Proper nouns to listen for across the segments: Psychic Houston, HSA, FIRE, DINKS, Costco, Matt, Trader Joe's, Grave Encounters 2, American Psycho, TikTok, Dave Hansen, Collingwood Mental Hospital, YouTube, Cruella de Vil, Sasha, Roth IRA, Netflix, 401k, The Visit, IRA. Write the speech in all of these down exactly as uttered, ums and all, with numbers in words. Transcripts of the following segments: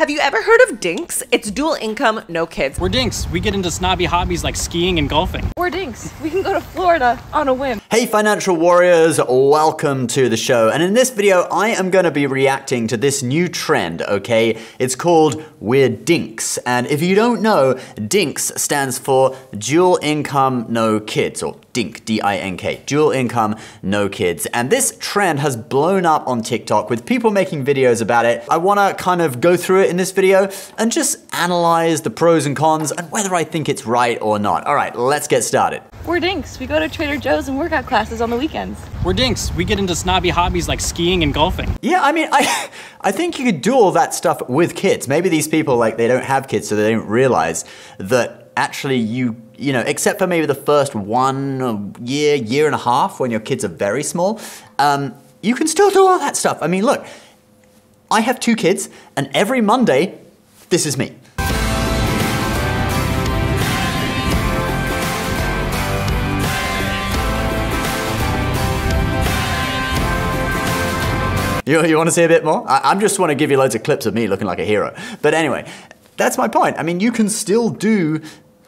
Have you ever heard of DINKS? It's dual income, no kids. We're DINKS. We get into snobby hobbies like skiing and golfing. We're DINKS. We can go to Florida on a whim. Hey, financial warriors, welcome to the show. And in this video, I am going to be reacting to this new trend, okay? It's called We're DINKS. And if you don't know, DINKS stands for dual income, no kids, or DINK, D I N K, dual income, no kids. And this trend has blown up on TikTok with people making videos about it. I want to kind of go through it in this video and just analyze the pros and cons and whether I think it's right or not. All right, let's get started. We're DINKS. We go to Trader Joe's and workout classes on the weekends. We're DINKS. We get into snobby hobbies like skiing and golfing. Yeah, I mean, I I think you could do all that stuff with kids. Maybe these people, like, they don't have kids, so they don't realize that actually you you know, except for maybe the first one year, year and a half when your kids are very small, um, you can still do all that stuff. I mean, look, I have two kids, and every Monday, this is me. You, you want to see a bit more? I, I'm just want to give you loads of clips of me looking like a hero. But anyway, that's my point. I mean, you can still do...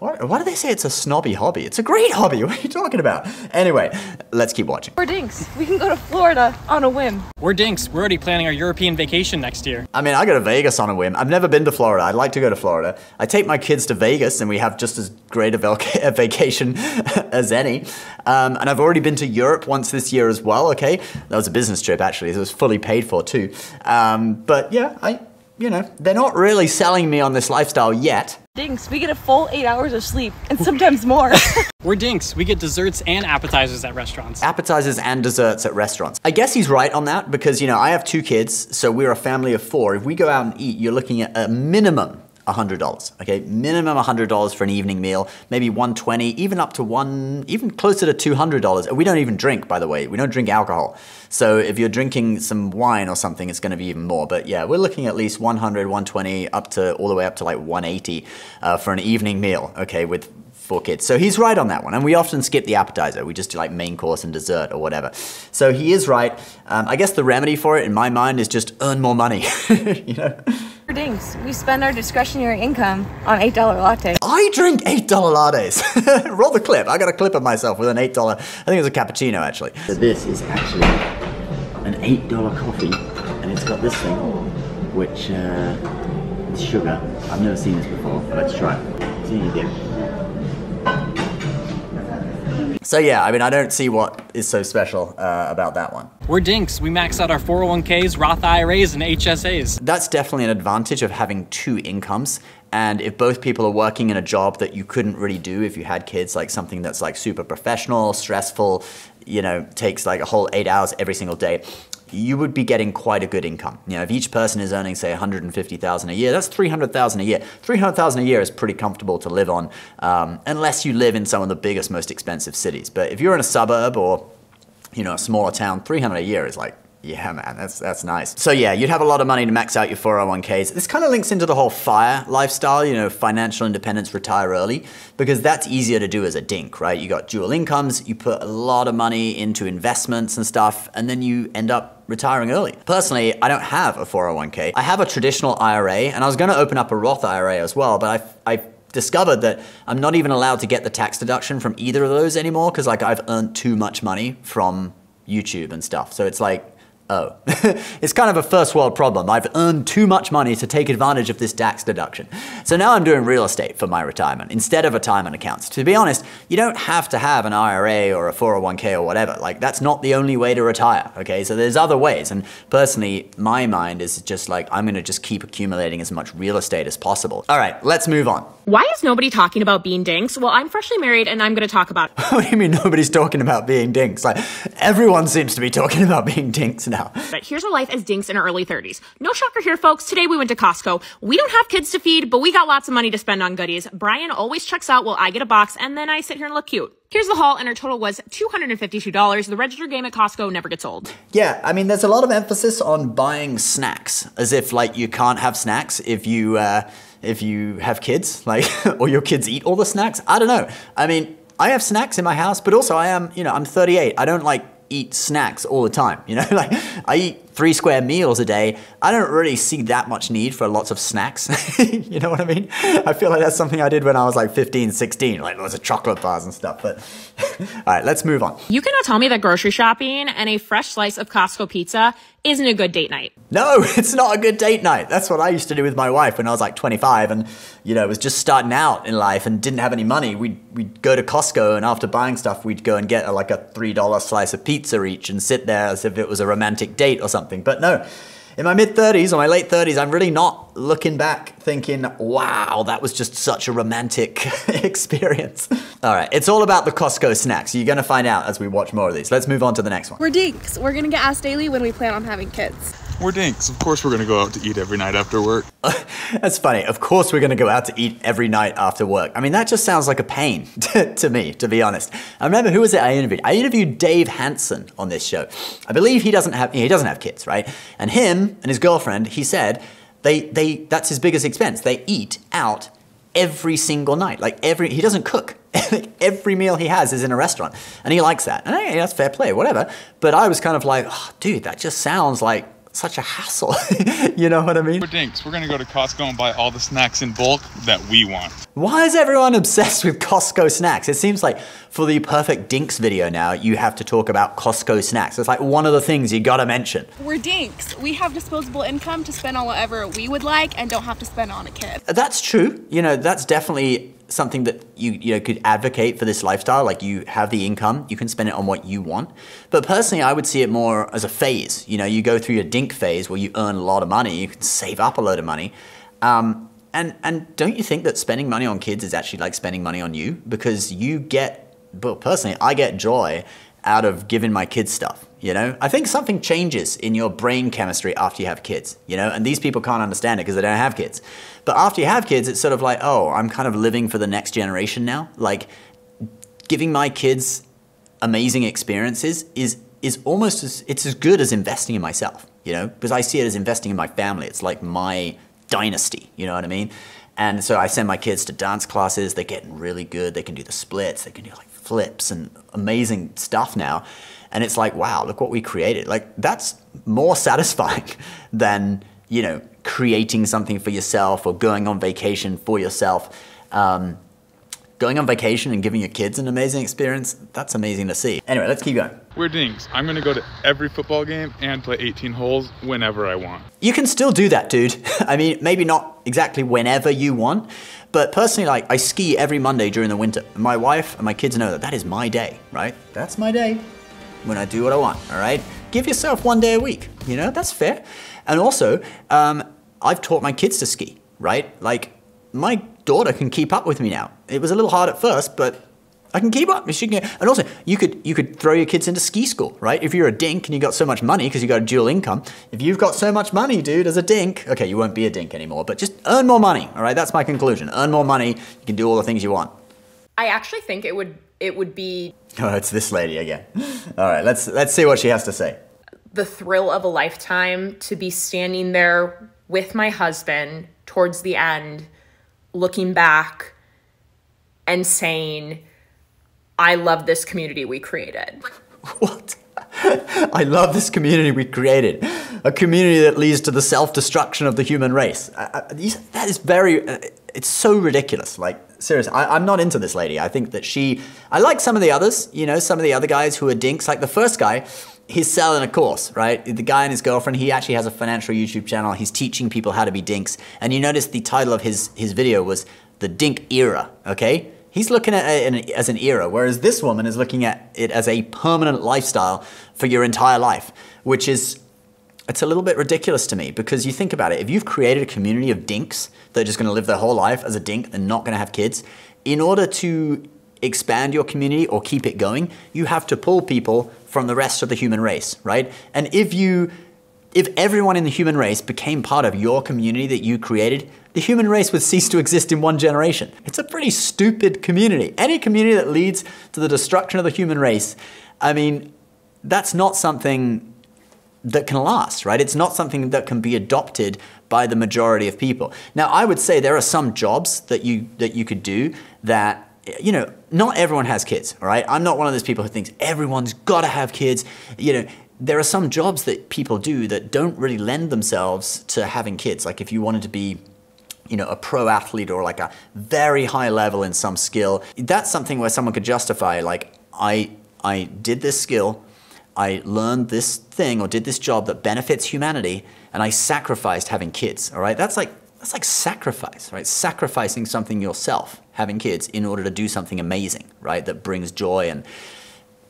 Why do they say it's a snobby hobby? It's a great hobby. What are you talking about? Anyway, let's keep watching. We're DINKS. We can go to Florida on a whim. We're DINKS. We're already planning our European vacation next year. I mean, I go to Vegas on a whim. I've never been to Florida. I'd like to go to Florida. I take my kids to Vegas and we have just as great a, vac a vacation as any. Um, and I've already been to Europe once this year as well, okay? That was a business trip, actually. It was fully paid for, too. Um, but yeah, I... you know, they're not really selling me on this lifestyle yet. DINKS, we get a full eight hours of sleep, and sometimes more. We're DINKS, we get desserts and appetizers at restaurants. Appetizers and desserts at restaurants. I guess he's right on that because, you know, I have two kids, so we're a family of four. If we go out and eat, you're looking at a minimum one hundred dollars, okay? Minimum one hundred dollars for an evening meal, maybe one hundred twenty dollars, even up to one, even closer to two hundred dollars. We don't even drink, by the way. We don't drink alcohol. So if you're drinking some wine or something, it's gonna be even more. But yeah, we're looking at least one hundred, one hundred twenty, up to, all the way up to like one hundred eighty uh, for an evening meal, okay, with four kids. So he's right on that one. And we often skip the appetizer. We just do like main course and dessert or whatever. So he is right. Um, I guess the remedy for it in my mind is just earn more money, you know? DINKS, we spend our discretionary income on eight dollar lattes. I drink eight dollar lattes. Roll the clip. I got a clip of myself with an eight dollar, I think it was a cappuccino actually. So this is actually an eight dollar coffee and it's got this thing, which uh, is sugar. I've never seen this before, but let's try it. See what you do. So yeah, I mean, I don't see what is so special uh, about that one. We're DINKS. We max out our four oh one Ks, Roth I R As, and H S As. That's definitely an advantage of having two incomes. And if both people are working in a job that you couldn't really do if you had kids, like something that's like super professional, stressful, you know, takes like a whole eight hours every single day, you would be getting quite a good income. You know, if each person is earning, say, one hundred fifty thousand dollars a year, that's three hundred thousand dollars a year. three hundred thousand dollars a year is pretty comfortable to live on, um, unless you live in some of the biggest, most expensive cities. But if you're in a suburb or, you know, a smaller town, three hundred a year is like, yeah, man, that's that's nice. So yeah, you'd have a lot of money to max out your four oh one Ks. This kind of links into the whole FIRE lifestyle, you know, financial independence, retire early, because that's easier to do as a DINK, right? You got dual incomes, you put a lot of money into investments and stuff, and then you end up retiring early. Personally, I don't have a four oh one K. I have a traditional I R A, and I was gonna open up a Roth I R A as well, but I, I discovered that I'm not even allowed to get the tax deduction from either of those anymore, because like I've earned too much money from YouTube and stuff. So it's like, oh, it's kind of a first world problem. I've earned too much money to take advantage of this tax deduction. So now I'm doing real estate for my retirement instead of retirement accounts. To be honest, you don't have to have an I R A or a four oh one K or whatever. Like, that's not the only way to retire, okay? So there's other ways. And personally, my mind is just like, I'm gonna just keep accumulating as much real estate as possible. All right, let's move on. Why is nobody talking about being DINKS? Well, I'm freshly married and I'm gonna talk about it. What do you mean nobody's talking about being DINKS? Like, everyone seems to be talking about being DINKS now. But here's our life as DINKS in our early thirties. No shocker here, folks. Today we went to Costco. We don't have kids to feed, but we got lots of money to spend on goodies. Brian always checks out while I get a box, and then I sit here and look cute. Here's the haul, and our total was two hundred fifty-two dollars. The register game at Costco never gets old. Yeah, I mean, there's a lot of emphasis on buying snacks, as if, like, you can't have snacks if you, uh, if you have kids, like, or your kids eat all the snacks. I don't know. I mean, I have snacks in my house, but also I am, you know, I'm thirty-eight. I don't, like, eat snacks all the time, you know, like I eat three square meals a day, I don't really see that much need for lots of snacks. You know what I mean? I feel like that's something I did when I was like fifteen, sixteen, like lots of chocolate bars and stuff. But all right, let's move on. You cannot tell me that grocery shopping and a fresh slice of Costco pizza isn't a good date night. No, it's not a good date night. That's what I used to do with my wife when I was like twenty-five and, you know, was just starting out in life and didn't have any money. We'd, we'd go to Costco and after buying stuff, we'd go and get a, like a three dollar slice of pizza each and sit there as if it was a romantic date or something. But no, in my mid thirties or my late thirties, I'm really not looking back thinking, wow, that was just such a romantic experience. All right, it's all about the Costco snacks. You're gonna find out as we watch more of these. Let's move on to the next one. We're dinks. We're gonna get asked daily when we plan on having kids. We're dinks. Of course we're gonna go out to eat every night after work. That's funny. Of course we're gonna go out to eat every night after work. I mean, that just sounds like a pain to, to me, to be honest. I remember, who was it I interviewed? I interviewed Dave Hansen on this show. I believe he doesn't have, he doesn't have kids, right? And him and his girlfriend, he said, They, they, that's his biggest expense. They eat out every single night. Like every, he doesn't cook. Every meal he has is in a restaurant and he likes that. And hey, that's fair play, whatever. But I was kind of like, oh, dude, that just sounds like such a hassle. You know what I mean? We're dinks. We're going to go to Costco and buy all the snacks in bulk that we want. Why is everyone obsessed with Costco snacks? It seems like for the perfect dinks video now, you have to talk about Costco snacks. It's like one of the things you got to mention. We're dinks. We have disposable income to spend on whatever we would like and don't have to spend on a kid. That's true. You know, that's definitely something that you, you know, could advocate for this lifestyle. Like you have the income, you can spend it on what you want. But personally, I would see it more as a phase. You know, you go through your dink phase where you earn a lot of money, you can save up a load of money. Um, and, and don't you think that spending money on kids is actually like spending money on you? Because you get, well, personally, I get joy out of giving my kids stuff. You know, I think something changes in your brain chemistry after you have kids, you know, and these people can't understand it because they don't have kids. But after you have kids, it's sort of like, oh, I'm kind of living for the next generation now. Like giving my kids amazing experiences is is almost as, it's as good as investing in myself, you know, because I see it as investing in my family. It's like my dynasty, you know what I mean? And so I send my kids to dance classes. They're getting really good. They can do the splits. They can do like flips and amazing stuff now. And it's like, wow, look what we created. Like that's more satisfying than, you know, creating something for yourself or going on vacation for yourself. Um, going on vacation and giving your kids an amazing experience, that's amazing to see. Anyway, let's keep going. We're dinks. I'm gonna go to every football game and play eighteen holes whenever I want. You can still do that, dude. I mean, maybe not exactly whenever you want, but personally, like I ski every Monday during the winter. My wife and my kids know that that is my day, right? That's my day. When I do what I want, all right? Give yourself one day a week, you know, that's fair. And also, um, I've taught my kids to ski, right? Like my daughter can keep up with me now. It was a little hard at first, but I can keep up. She can, and also, you could you could throw your kids into ski school, right? If you're a dink and you got so much money because you got a dual income, if you've got so much money, dude, as a dink, okay, you won't be a dink anymore, but just earn more money, all right? That's my conclusion. Earn more money, you can do all the things you want. I actually think it would it would be... Oh, it's this lady again. All right, let's, let's see what she has to say. The thrill of a lifetime to be standing there with my husband towards the end, looking back and saying, I love this community we created. What? I love this community we created. A community that leads to the self-destruction of the human race. I, I, that is very... Uh, It's so ridiculous. Like, seriously, I, I'm not into this lady. I think that she, I like some of the others, you know, some of the other guys who are dinks. Like the first guy, he's selling a course, right? The guy and his girlfriend, he actually has a financial YouTube channel. He's teaching people how to be dinks. And you notice the title of his, his video was The Dink Era, okay? He's looking at it in, as an era, whereas this woman is looking at it as a permanent lifestyle for your entire life, which is, it's a little bit ridiculous to me because you think about it, if you've created a community of dinks that are just gonna live their whole life as a dink and not gonna have kids, in order to expand your community or keep it going, you have to pull people from the rest of the human race, right? And if you, if everyone in the human race became part of your community that you created, the human race would cease to exist in one generation. It's a pretty stupid community. Any community that leads to the destruction of the human race, I mean, that's not something that can last, right? It's not something that can be adopted by the majority of people. Now, I would say there are some jobs that you that you could do that, you know, not everyone has kids, all right? I'm not one of those people who thinks everyone's gotta have kids. You know, there are some jobs that people do that don't really lend themselves to having kids. Like if you wanted to be, you know, a pro athlete or like a very high level in some skill, that's something where someone could justify, like, I, I did this skill, I learned this thing or did this job that benefits humanity, and I sacrificed having kids, all right? That's like, that's like sacrifice, right? Sacrificing something yourself, having kids, in order to do something amazing, right? That brings joy and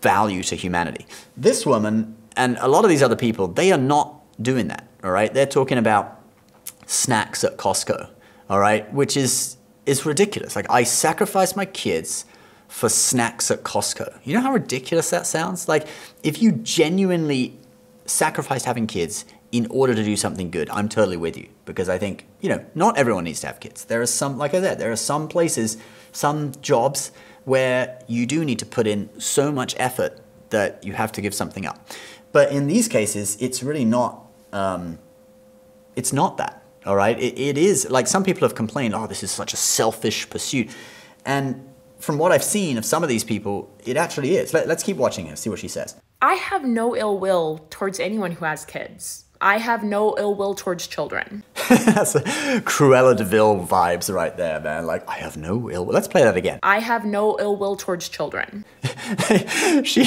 value to humanity. This woman and a lot of these other people, they are not doing that, all right? They're talking about snacks at Costco, all right? Which is, is ridiculous. Like, I sacrificed my kids for snacks at Costco. You know how ridiculous that sounds? Like, if you genuinely sacrificed having kids in order to do something good, I'm totally with you, because I think, you know, not everyone needs to have kids. There are some, like I said, there are some places, some jobs where you do need to put in so much effort that you have to give something up. But in these cases, it's really not, um, it's not that, all right? It, it is, like, some people have complained, oh, this is such a selfish pursuit. And from what I've seen of some of these people, it actually is. Let, let's keep watching her, see what she says. I have no ill will towards anyone who has kids. I have no ill will towards children. That's a Cruella de Vil vibes right there, man. Like, I have no ill will. Let's play that again. I have no ill will towards children. she,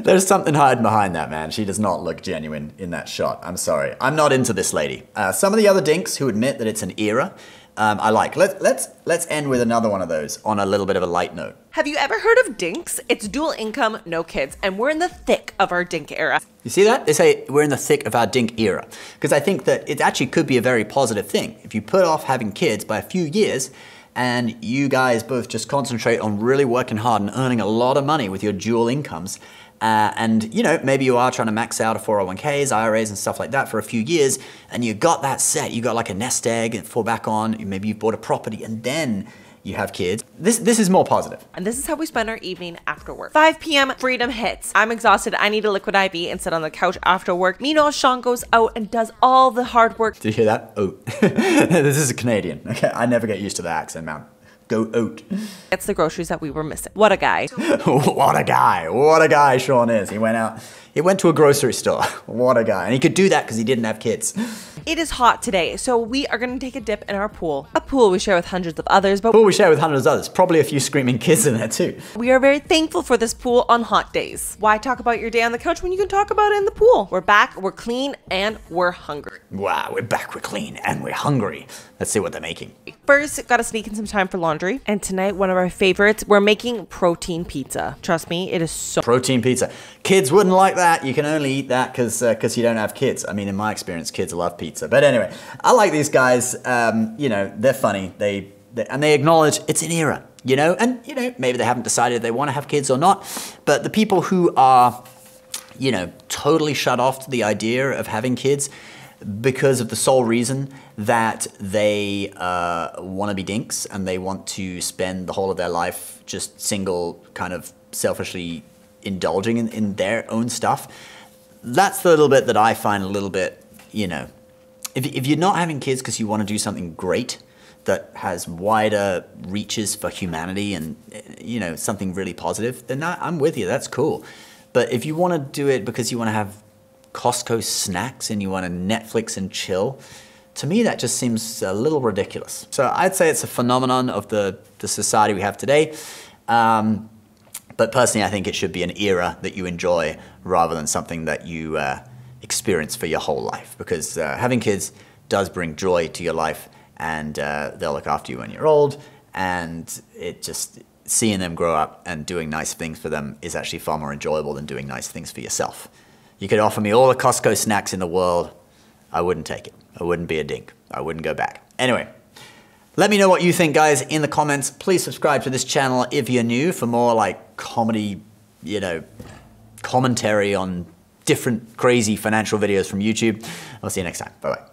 there's something hiding behind that, man. She does not look genuine in that shot. I'm sorry. I'm not into this lady. Uh, some of the other dinks who admit that it's an era, um, I like. Let, let's, let's end with another one of those on a little bit of a light note. Have you ever heard of dinks? It's dual income, no kids, and we're in the thick of our dink era. You see that? They say we're in the thick of our dink era, because I think that it actually could be a very positive thing. If you put off having kids by a few years and you guys both just concentrate on really working hard and earning a lot of money with your dual incomes, uh, and you know, maybe you are trying to max out a four oh one Ks, I R As and stuff like that for a few years, and you got that set, you got like a nest egg and fall back on, maybe you bought a property and then you have kids. This this is more positive. And this is how we spend our evening after work. five p m freedom hits. I'm exhausted. I need a liquid I V and sit on the couch after work. Meanwhile, Sean goes out and does all the hard work. Did you hear that? Oh, this is a Canadian. Okay, I never get used to that accent, man. Go oat. It's the groceries that we were missing. What a guy. What a guy. What a guy Sean is. He went out, he went to a grocery store. What a guy. And he could do that because he didn't have kids. It is hot today, so we are going to take a dip in our pool. A pool we share with hundreds of others. But pool we share with hundreds of others. Probably a few screaming kids in there too. We are very thankful for this pool on hot days. Why talk about your day on the couch when you can talk about it in the pool? We're back, we're clean, and we're hungry. Wow, we're back, we're clean, and we're hungry. Let's see what they're making. First, gotta sneak in some time for laundry. And tonight, one of our favorites, we're making protein pizza. Trust me, it is so- Protein pizza. Kids wouldn't like that. You can only eat that because uh, you don't have kids. I mean, in my experience, kids love pizza. But anyway, I like these guys. Um, you know, they're funny. They, they and they acknowledge it's an era, you know, and, you know, maybe they haven't decided they want to have kids or not. But the people who are, you know, totally shut off to the idea of having kids because of the sole reason that they uh, want to be dinks and they want to spend the whole of their life just single, kind of selfishly indulging in, in their own stuff. That's the little bit that I find a little bit, you know, If, if you're not having kids because you want to do something great that has wider reaches for humanity and, you know, something really positive, then I, I'm with you. That's cool. But if you want to do it because you want to have Costco snacks and you want to Netflix and chill, to me that just seems a little ridiculous. So I'd say it's a phenomenon of the, the society we have today. Um, but personally, I think it should be an era that you enjoy rather than something that you... Uh, experience for your whole life, because uh, having kids does bring joy to your life, and uh, they'll look after you when you're old, and it just, seeing them grow up and doing nice things for them is actually far more enjoyable than doing nice things for yourself. You could offer me all the Costco snacks in the world, I wouldn't take it. I wouldn't be a dink. I wouldn't go back. Anyway, let me know what you think, guys, in the comments. Please subscribe to this channel if you're new for more like comedy, you know, commentary on different crazy financial videos from YouTube. I'll see you next time. Bye-bye.